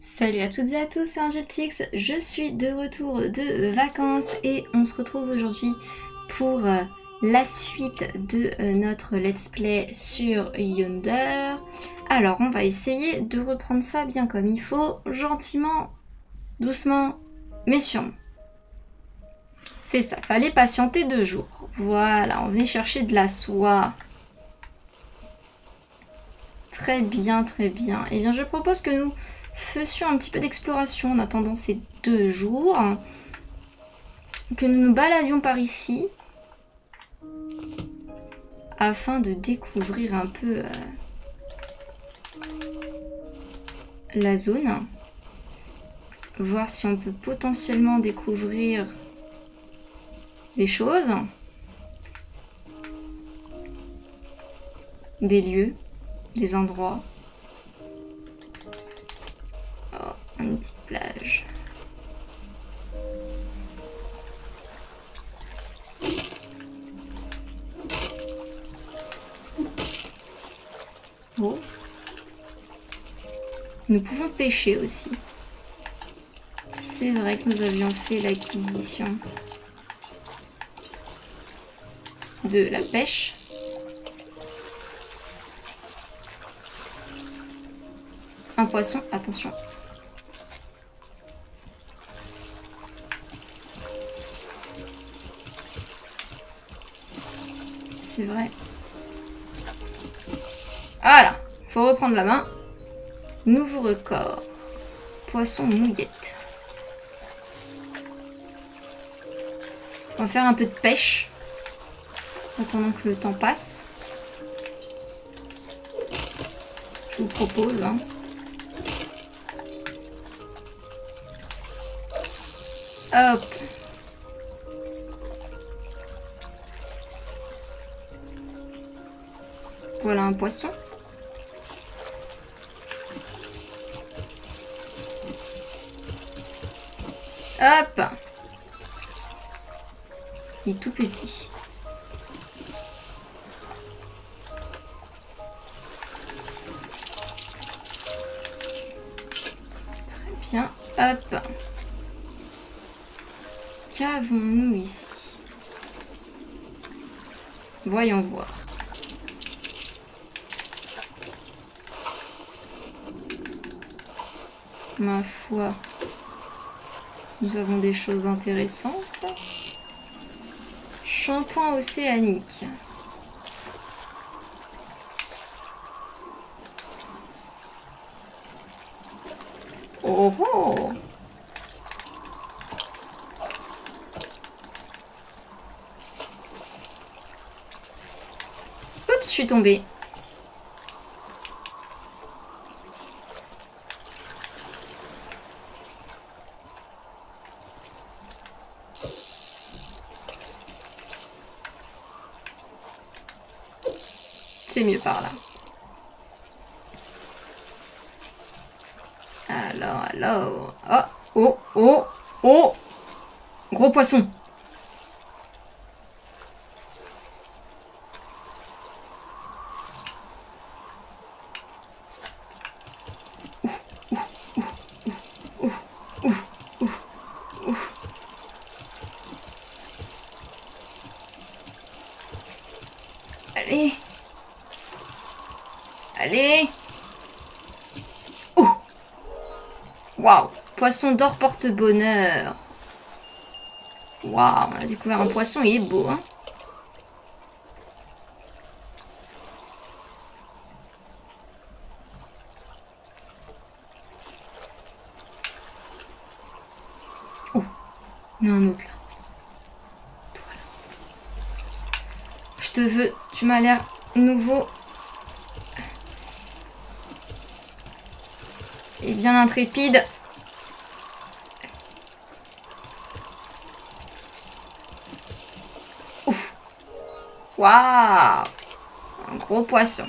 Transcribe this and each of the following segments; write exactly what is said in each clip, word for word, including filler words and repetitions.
Salut à toutes et à tous, c'est AngelTix, je suis de retour de vacances et on se retrouve aujourd'hui pour la suite de notre let's play sur Yonder. Alors on va essayer de reprendre ça bien comme il faut, gentiment, doucement, mais sûrement. C'est ça, fallait patienter deux jours. Voilà, on venait chercher de la soie. Très bien, très bien. Eh bien je propose que nous fassions un petit peu d'exploration en attendant ces deux jours, que nous nous baladions par ici afin de découvrir un peu euh, la zone, voir si on peut potentiellement découvrir des choses, des lieux, des endroits. Une petite plage. Oh. Nous pouvons pêcher aussi. C'est vrai que nous avions fait l'acquisition de la pêche. Un poisson, attention. C'est vrai. Voilà. Faut reprendre la main. Nouveau record. Poisson mouillette. On va faire un peu de pêche. Attendant que le temps passe. Je vous propose. Hein. Hop. Voilà un poisson. Hop. Il est tout petit. Très bien. Hop. Qu'avons-nous ici? Voyons voir. Ma foi, nous avons des choses intéressantes. Shampoing océanique. Oh oh! Oups, je suis tombée. Mieux par là. Alors, alors... Oh, oh, oh, oh! Gros poisson! Ouf, ouf, ouf, ouf, ouf, ouf, ouf. Allez! Allez! Ouh! Waouh! Poisson d'or porte-bonheur! Waouh! On a découvert un poisson, il est beau, hein? Oh! Il y en a un autre là. Toi là. Je te veux, tu m'as l'air nouveau. Et bien intrépide. Ouf. Waouh. Un gros poisson.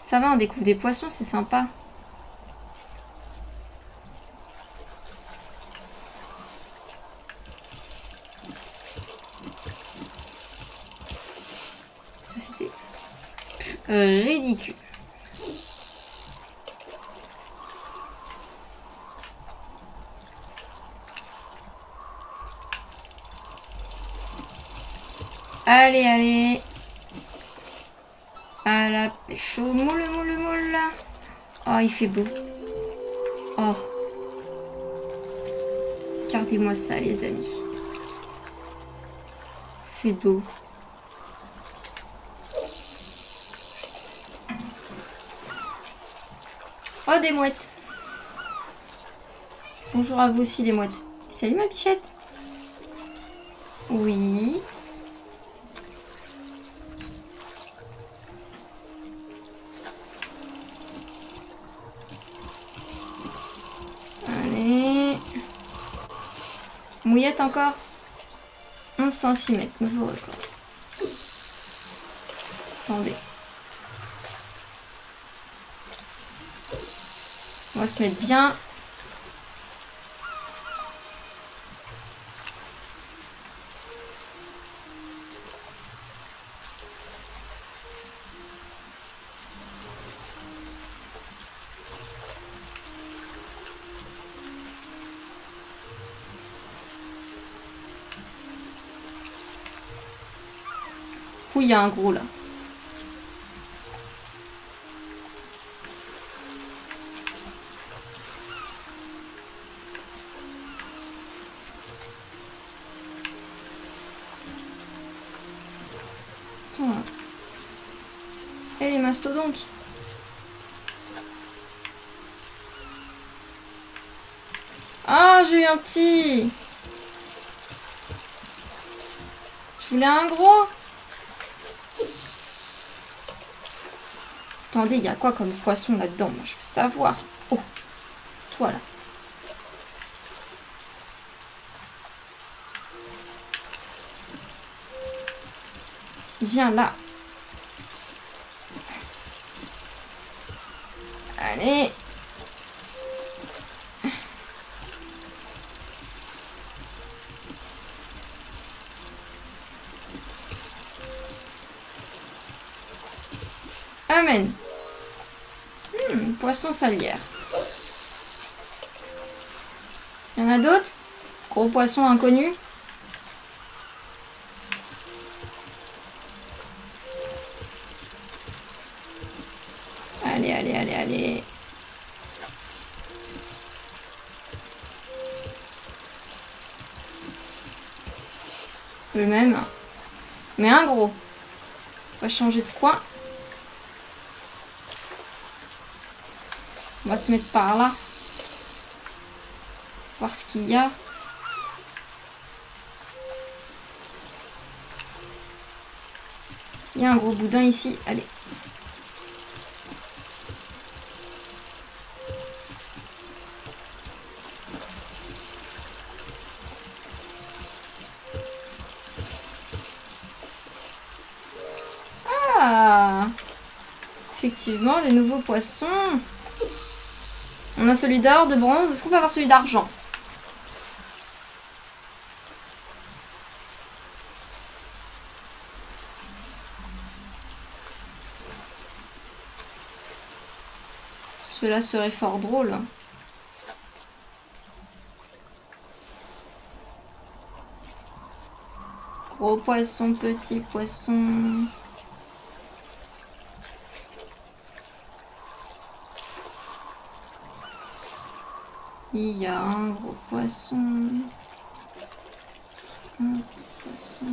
Ça va, on découvre des poissons, c'est sympa. Ridicule. Allez, allez. À la pêche au moule, moule, moule. Oh, il fait beau. Oh. Regardez-moi ça, les amis. C'est beau. Oh, des mouettes. Bonjour à vous aussi, les mouettes. Salut, ma bichette. Oui. Allez. Mouillette encore. onze centimètres, nouveau record. Attendez. On va se mettre bien. Ouh, il y a un gros là. Et les mastodontes. Ah, j'ai eu un petit. Je voulais un gros. Attendez, il y a quoi comme poisson là-dedans? Moi, je veux savoir. Oh, toi là. Viens là. Allez. Amen. Hmm, poisson salière. Il y en a d'autres? Gros poisson inconnu. Allez, allez, allez, allez. Le même. Mais un gros. On va changer de coin. On va se mettre par là. Voir ce qu'il y a. Il y a un gros boudin ici. Allez. Ah! Effectivement, des nouveaux poissons. On a celui d'or, de bronze. Est-ce qu'on peut avoir celui d'argent? Cela serait fort drôle. Gros poisson, petit poisson... Il y a un gros poisson. Un gros poisson.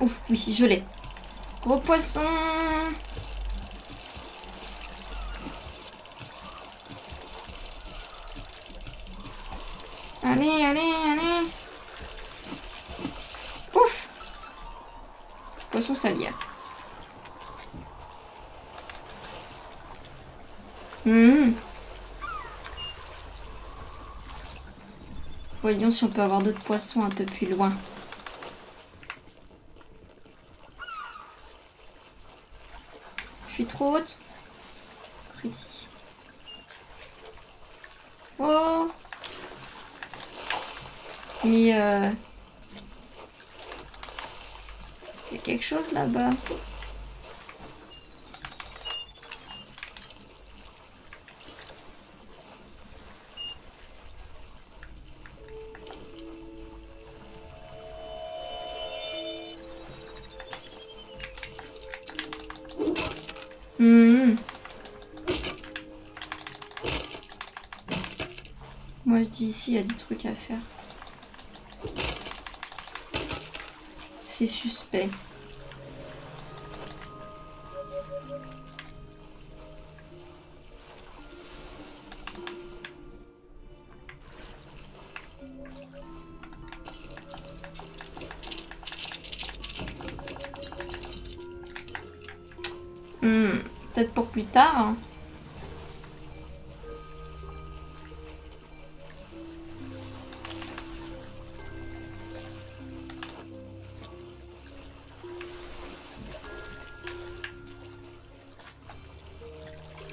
Oh oui, je l'ai. Gros poisson. Allez, allez, allez. Pouf. Poisson salière. Mmh. Voyons si on peut avoir d'autres poissons un peu plus loin. Je suis trop haute. Critique. Oh. Mais euh... il y a quelque chose là-bas. Mmh. Moi je dis ici il y a des trucs à faire. C'est suspect. Hmm, peut-être pour plus tard.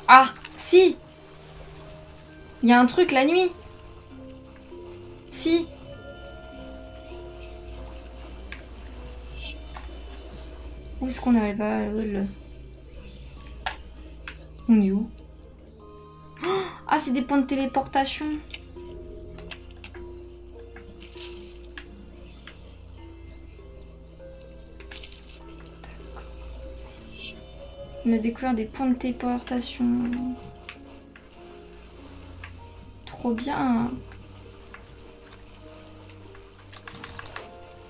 Ah, si! Il y a un truc la nuit. Si. Où est-ce qu'on arrive à... Le... On est où? Ah, c'est des points de téléportation. On a découvert des points de téléportation. Trop bien.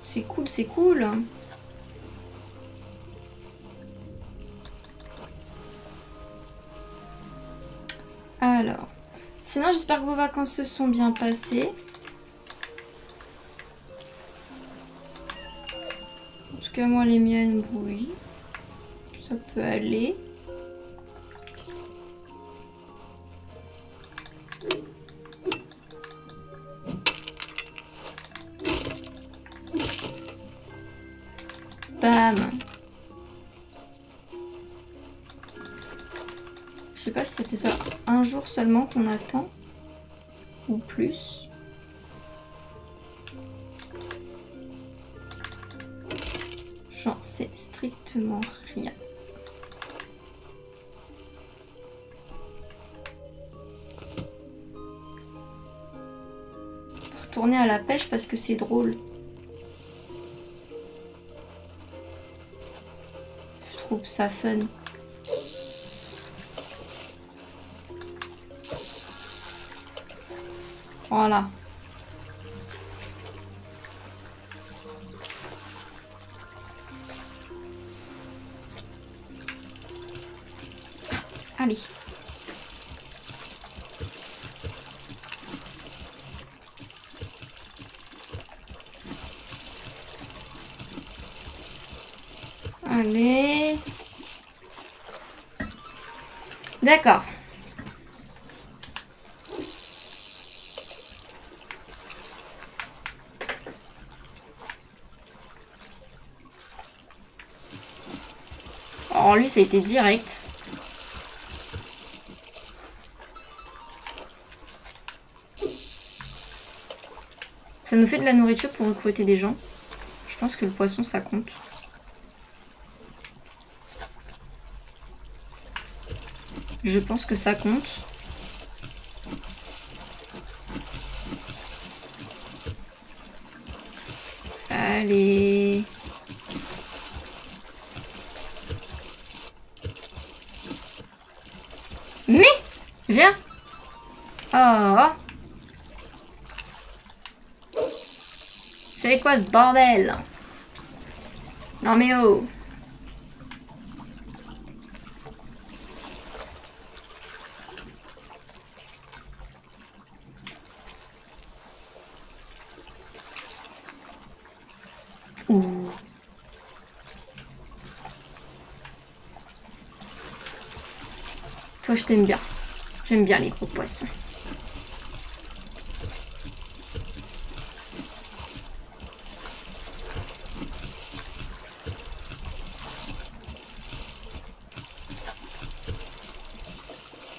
C'est cool, c'est cool. Alors, sinon j'espère que vos vacances se sont bien passées. En tout cas moi les miennes, oui. Ça peut aller. Bam. Je sais pas si ça fait ça un jour seulement qu'on attend. Ou plus. J'en sais strictement rien. Tourner à la pêche parce que c'est drôle. Je trouve ça fun. Voilà. Ah, allez. Allez. D'accord. Oh, lui, ça a été direct. Ça nous fait de la nourriture pour recruter des gens. Je pense que le poisson, ça compte. Je pense que ça compte. Allez. Mais viens. Oh. C'est quoi ce bordel? Non mais oh. Toi, je t'aime bien. J'aime bien les gros poissons.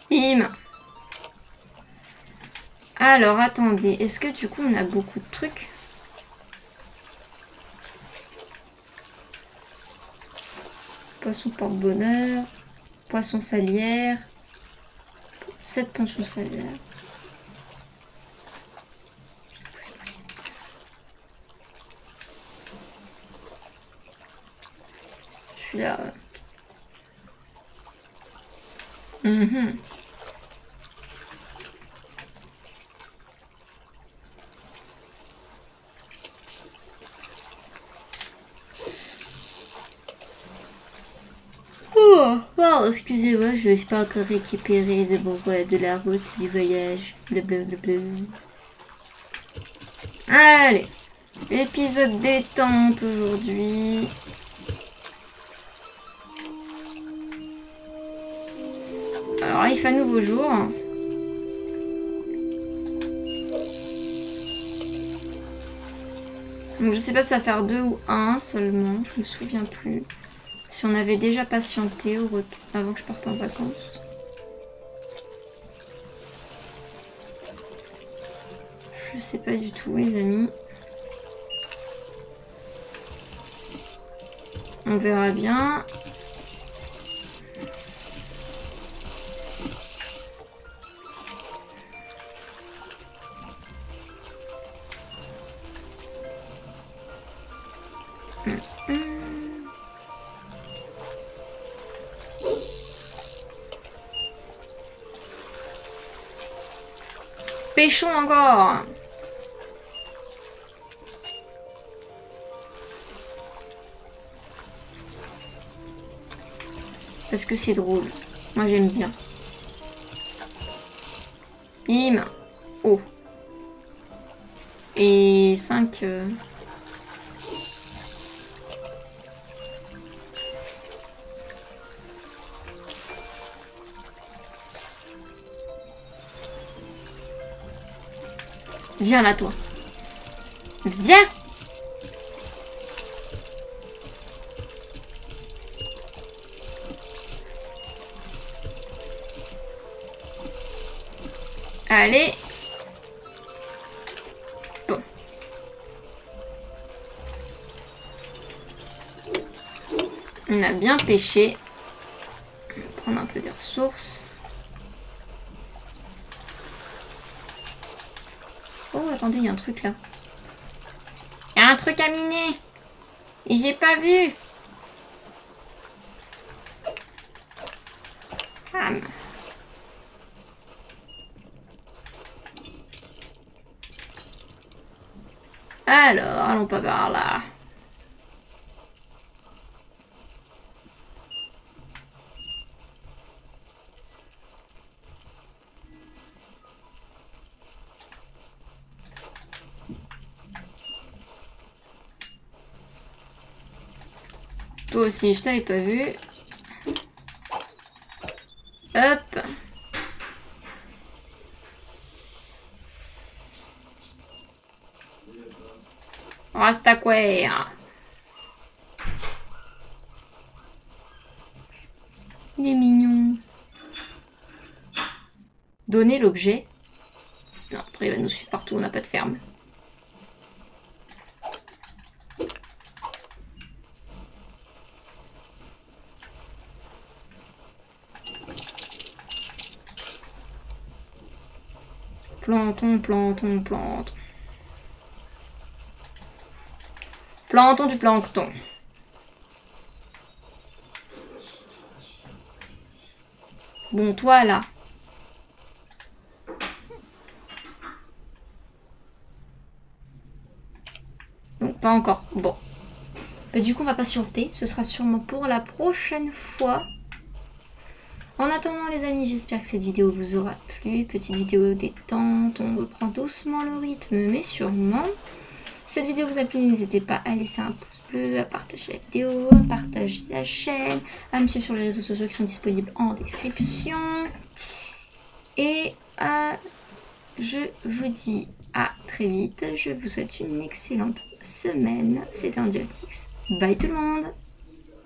Bim. Alors, attendez. Est-ce que du coup, on a beaucoup de trucs ? Poisson porte-bonheur, poisson salière, sept poissons salières. Celui-là. Mm-hmm. Oh, wow, excusez-moi, je n'ai pas encore récupéré de mon voie de la route du voyage. Blablabla. Allez, épisode détente aujourd'hui. Alors, il fait un nouveau jour. Donc, je sais pas si ça va faire deux ou un seulement, je me souviens plus. Si on avait déjà patienté au retour avant que je parte en vacances. Je sais pas du tout, les amis. On verra bien. Pêchons encore. Parce que c'est drôle. Moi j'aime bien. Bim. Oh. Et cinq... Euh... Viens là, toi. Viens. Allez. Bon. On a bien pêché. On va prendre un peu des ressources. Attendez, il y a un truc là. Il y a un truc à miner. Et j'ai pas vu. Ah. Alors, allons pas par là. Toi aussi, je t'avais pas vu. Hop. Reste à quoi. Il est mignon. Donner l'objet. Non, après il va nous suivre partout, on n'a pas de ferme. Plantons, plantons, plantons. Plantons du plancton. Bon, toi là. Non, pas encore. Bon. Bah, du coup, on va patienter. Ce sera sûrement pour la prochaine fois. En attendant les amis, j'espère que cette vidéo vous aura plu. Petite vidéo détente, on reprend doucement le rythme mais sûrement. Si cette vidéo vous a plu, n'hésitez pas à laisser un pouce bleu, à partager la vidéo, à partager la chaîne, à me suivre sur les réseaux sociaux qui sont disponibles en description. Et euh, je vous dis à très vite, je vous souhaite une excellente semaine. C'était AngelTix, bye tout le monde.